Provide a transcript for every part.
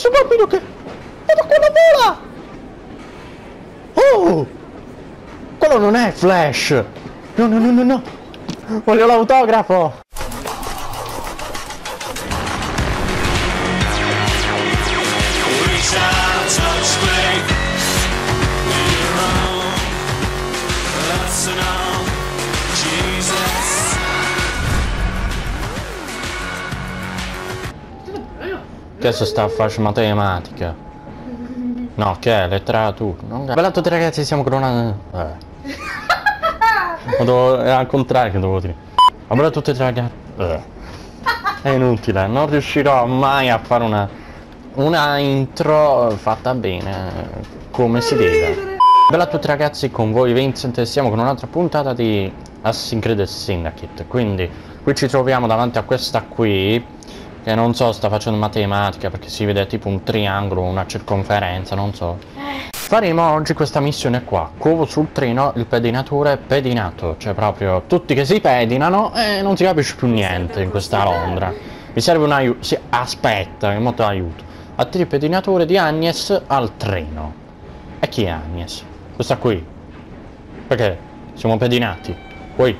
questo bambino che... Guarda quella vola! Oh! Quello non è Flash! No, no, no, no, no! Voglio l'autografo! Che sta a fare matematica? No, che è letteratura. Bella a tutti ragazzi, siamo con una... È al contrario che devo dire. Bella a tutti ragazzi. È inutile, non riuscirò mai a fare una intro fatta bene, come si deve. Bella a tutti ragazzi, con voi Vincent e siamo con un'altra puntata di Assassin's Creed Syndicate. Quindi, qui ci troviamo davanti a questa qui, che non so, sta facendo matematica perché si vede tipo un triangolo, una circonferenza, non so. Faremo oggi questa missione qua, covo sul treno, il pedinatore pedinato. Cioè proprio tutti che si pedinano e non si capisce più niente in questa Londra. Mi serve un aiuto, sì, aspetta, che mo te l'aiuto. Attiri il pedinatore di Agnes al treno. E chi è Agnes? Questa qui. Perché? Siamo pedinati. Poi.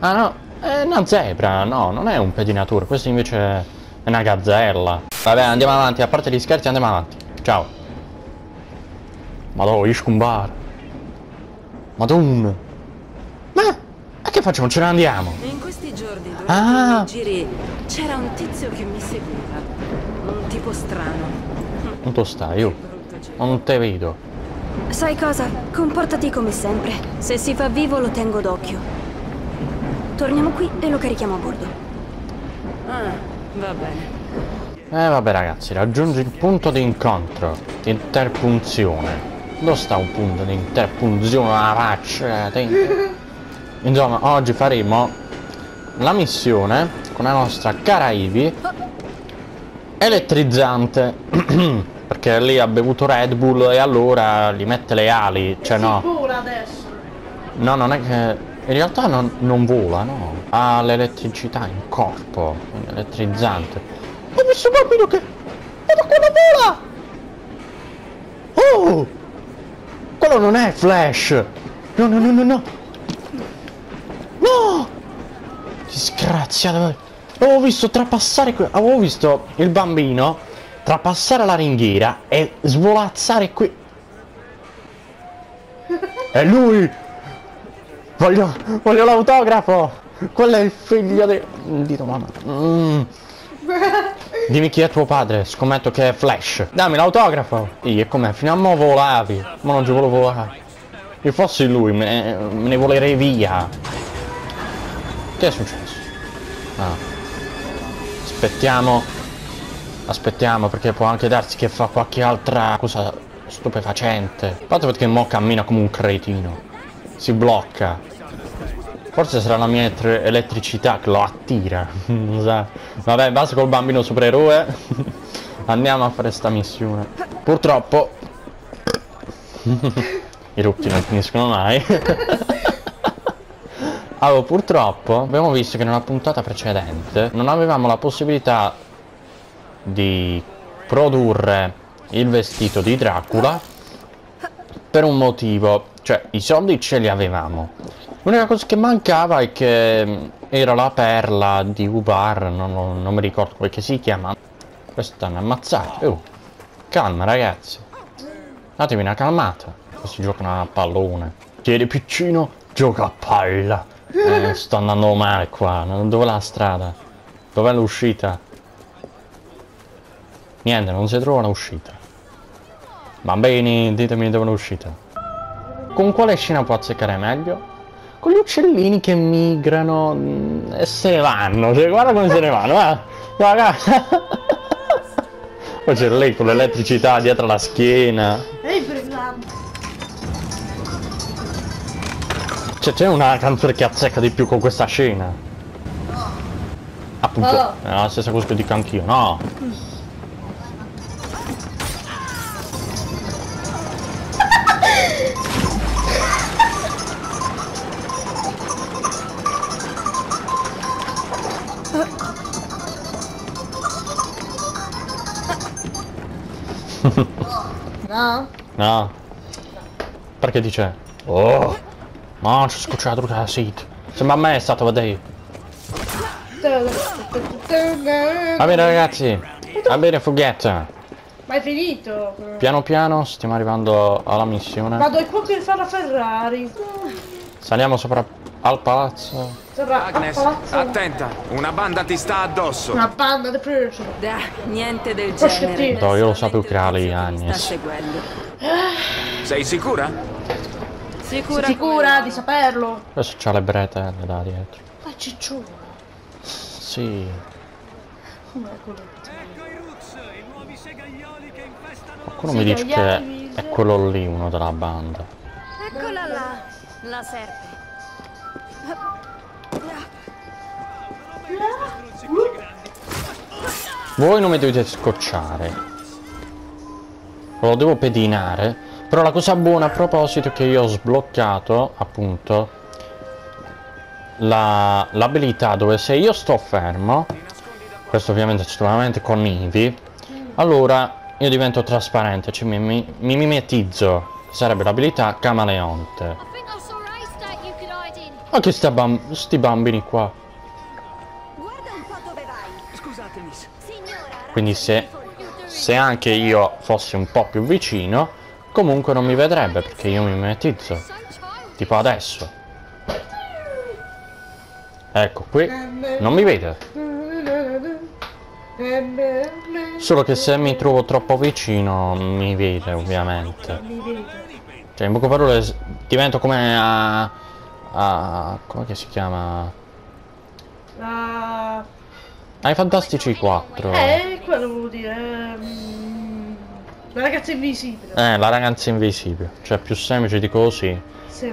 Ah no. È una zebra, no, non è un pedinatore, questo invece è una gazzella. Vabbè, andiamo avanti, a parte gli scherzi andiamo avanti. Ciao. Madonna, io scumbar. Madonna. Ma a che facciamo? Ce ne andiamo. In questi giorni durante i giri c'era un tizio che mi seguiva. Un tipo strano. Non tu stai, io. Non te vedo. Sai cosa? Comportati come sempre. Se si fa vivo lo tengo d'occhio. Torniamo qui e lo carichiamo a bordo. Ah, va bene. Vabbè ragazzi, raggiungi il punto di incontro. Interpunzione. Dove sta un punto di interpunzione? La faccia. Insomma, oggi faremo la missione con la nostra cara Ivy. Elettrizzante. Perché lì ha bevuto Red Bull e allora gli mette le ali. Cioè no. No, non è che... In realtà non vola, no? Ha l'elettricità in corpo, elettrizzante. Ho visto un bambino che... Guarda quella vola! Oh! Quello non è Flash! No, no, no, no, no! No! Disgraziato! Avevo visto trapassare... Avevo visto il bambino trapassare la ringhiera e svolazzare qui... È lui! Voglio l'autografo! Quello è il figlio di... Dito mamma. Dimmi chi è tuo padre, scommetto che è Flash. Dammi l'autografo! E com'è? Fino a mo' volavi. Ma non ci volevo volare. Se fossi lui me ne volerei via. Che è successo? Ah. Aspettiamo. Aspettiamo perché può anche darsi che fa qualche altra cosa stupefacente. Fatto perché mo' cammina come un cretino. Si blocca. Forse sarà la mia elettricità che lo attira. Vabbè, basta col bambino supereroe. Andiamo a fare sta missione. Purtroppo i rutti non finiscono mai. Allora, purtroppo abbiamo visto che nella puntata precedente non avevamo la possibilità di produrre il vestito di Dracula per un motivo. Cioè, i soldi ce li avevamo. L'unica cosa che mancava è che era la perla di Ubar, non mi ricordo come si chiama. Questa mi ha ammazzato. Calma ragazzi. Datevi una calmata. Questi giocano a pallone. Tieni piccino, gioca a palla. Sto andando male qua. Dov'è la strada? Dov'è l'uscita? Niente, non si trova l'uscita. Bambini, ditemi dove è l'uscita. Con quale scena può azzeccare meglio? Con gli uccellini che migrano e se ne vanno, cioè guarda come se ne vanno, guarda. Poi c'è lei con l'elettricità dietro la schiena. Cioè c'è una canzone che azzecca di più con questa scena? Appunto, è la stessa cosa che dico anch'io, no? No? No. Perché dice? Oh! No, ci scocciato la seat. Sembra a me è stato, vedete. Va bene ragazzi. Va bene fughetta. Ma è finito. Piano piano stiamo arrivando alla missione. Vado ai pochi per fare la Ferrari. Saliamo sopra al palazzo. Sopra Agnes, al palazzo. Attenta, una banda ti sta addosso. Una banda di presa. Niente del genere. No, io lo sapevo creare lì, Agnes. Sei sicura? Sicura, sicura di saperlo. Adesso c'ha le bretelle da dietro. Ma cicciolo. Sì. Qualcuno mi dice che è quello lì, uno della banda. Eccola là, la serpe. Voi non mi dovete scocciare. Lo devo pedinare. Però la cosa buona a proposito è che io ho sbloccato appunto l'abilità dove se io sto fermo, questo ovviamente sicuramente con Ivy, allora io divento trasparente, cioè mi mimetizzo. Sarebbe l'abilità camaleonte. Ma che sti bambini qua? Quindi se anche io fossi un po' più vicino, comunque non mi vedrebbe perché io mi mimetizzo. Tipo adesso. Ecco qui, non mi vede. Solo che se mi trovo troppo vicino mi vede ovviamente. Cioè in poche parole divento come a... come che si chiama? Ai Fantastici 4. Quello volevo dire. La ragazza invisibile. La ragazza invisibile. Cioè più semplice di così.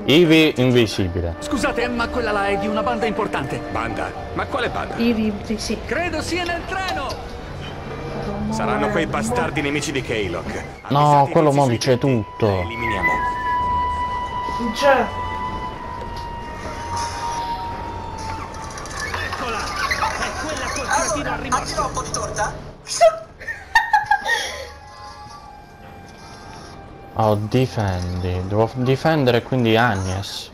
Ivy invisibile. Scusate, ma quella là è di una banda importante. Banda? Ma quale banda? Ivy, sì. Credo sia nel treno. Oh, saranno quei bastardi nemici di K-Lock. No, quello mo dice tutto. Eliminiamo. Già. Anche un po' di torta? Oh, difendi. Devo difendere quindi Agnes.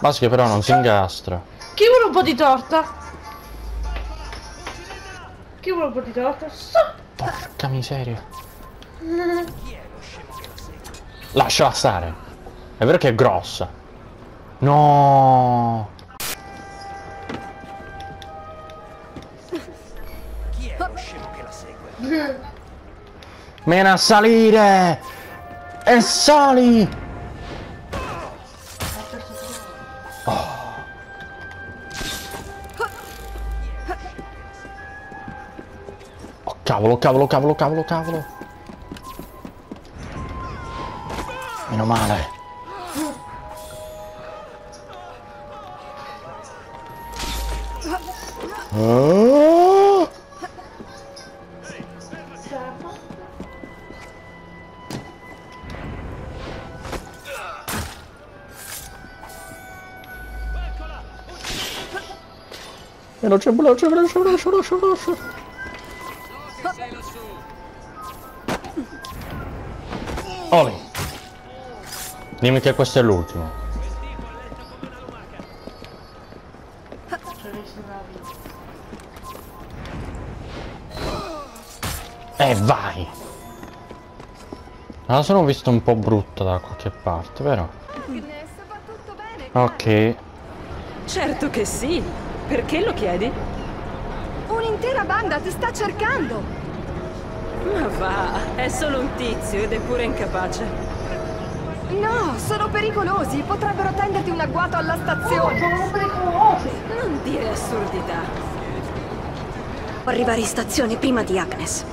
Basta che però non si ingastra. Chi vuole un po' di torta? Chi vuole un po' di torta? Porca miseria. Lasciala stare. È vero che è grossa. No. Mena a salire! E sali! Oh. Oh, cavolo, cavolo, cavolo, cavolo, cavolo! Meno male! Oh. Veloce. Oli. Dimmi che questo è l'ultimo. Vai. La sono visto un po' brutta da qualche parte, vero? Ok. Certo che sì. Perché lo chiedi? Un'intera banda ti sta cercando! Ma va, è solo un tizio ed è pure incapace. No, sono pericolosi, potrebbero tenderti un agguato alla stazione. Sono pericolosi! Non dire assurdità. Può arrivare in stazione prima di Agnes.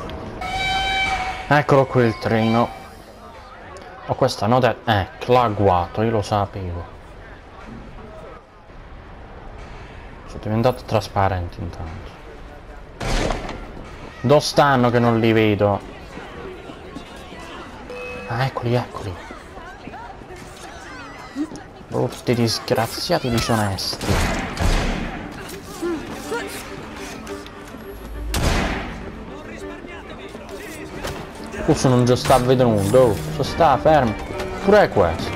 Eccolo qui il treno. Oh, questa nota è... l'agguato, io lo sapevo. Sono diventato trasparente intanto. Dove stanno che non li vedo? Ah, eccoli, eccoli. Brutti disgraziati disonesti. Questo non già sta a vedere nulla, oh, so sta fermo. Pure questo.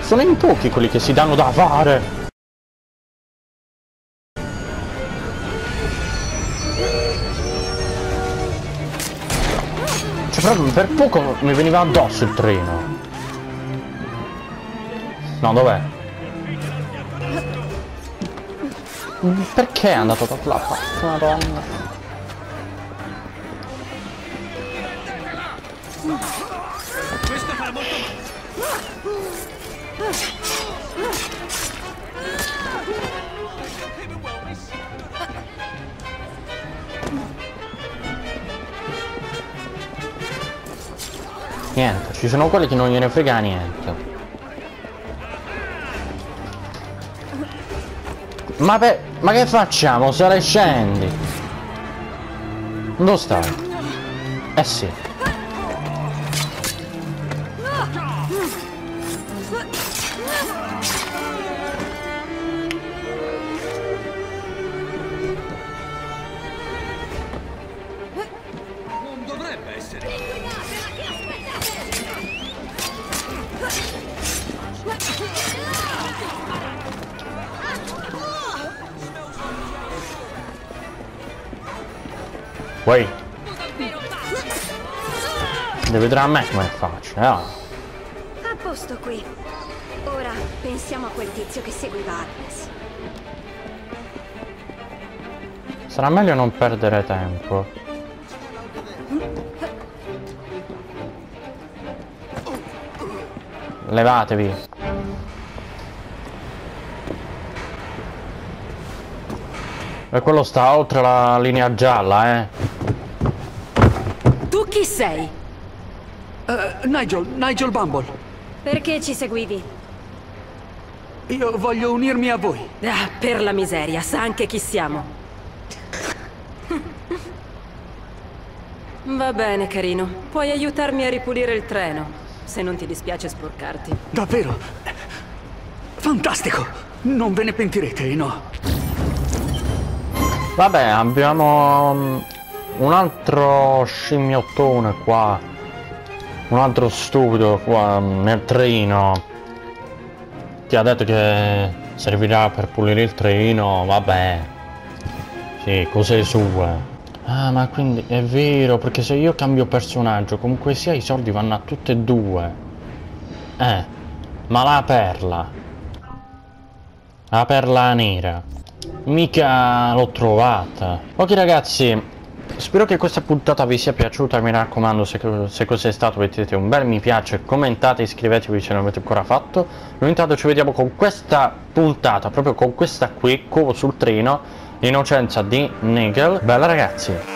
Sono in pochi quelli che si danno da fare. Cioè proprio per poco mi veniva addosso il treno. No, dov'è? Perché è andato da là? Madonna. Questo fa molto male. Niente, ci sono quelli che non gliene frega niente. Ma che facciamo se le scendi? Dove stai? Eh sì. Non dovrebbe essere. Poi deve vedere a me come faccio, eh? A posto qui. Ora pensiamo a quel tizio che seguiva Agnes. Sarà meglio non perdere tempo. Levatevi. E quello sta oltre la linea gialla, eh. Tu chi sei? Nigel Bumble. Perché ci seguivi? Io voglio unirmi a voi. Ah, per la miseria, sa anche chi siamo. Va bene, carino. Puoi aiutarmi a ripulire il treno, se non ti dispiace sporcarti. Davvero? Fantastico! Non ve ne pentirete, no? Vabbè, abbiamo un altro scimmiottone qua, un altro stupido qua nel treno che ha detto che servirà per pulire il treno. Vabbè, sì, cose sue. Ah, ma quindi è vero, perché se io cambio personaggio comunque sia i soldi vanno a tutte e due. Ma la perla nera mica l'ho trovata. Ok ragazzi, spero che questa puntata vi sia piaciuta. Mi raccomando, se così è stato mettete un bel mi piace, commentate, iscrivetevi se non l'avete ancora fatto. Noi intanto ci vediamo con questa puntata, proprio con questa qui, sul treno, l'innocenza di Nigel. Bella ragazzi.